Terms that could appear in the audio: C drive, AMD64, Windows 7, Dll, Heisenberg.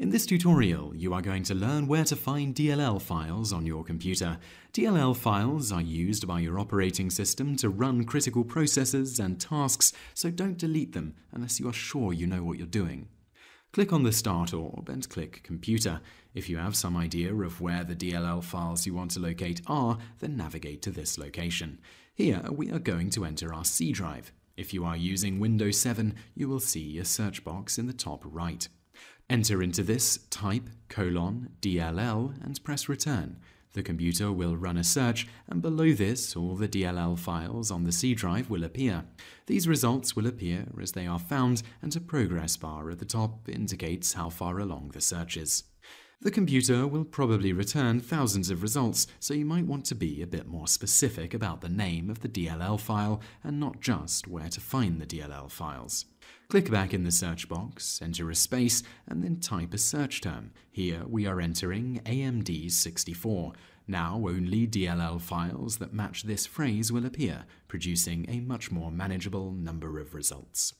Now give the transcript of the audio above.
In this tutorial, you are going to learn where to find DLL files on your computer. DLL files are used by your operating system to run critical processes and tasks, so don't delete them unless you are sure you know what you're doing. Click on the Start orb and click Computer. If you have some idea of where the DLL files you want to locate are, then navigate to this location. Here, we are going to enter our C drive. If you are using Windows 7, you will see a search box in the top right. Enter into this, type :DLL and press return. The computer will run a search, and below this all the DLL files on the C drive will appear. These results will appear as they are found, and a progress bar at the top indicates how far along the search is. The computer will probably return thousands of results, so you might want to be a bit more specific about the name of the DLL file and not just where to find the DLL files. Click back in the search box, enter a space, and then type a search term. Here we are entering AMD64. Now only DLL files that match this phrase will appear, producing a much more manageable number of results.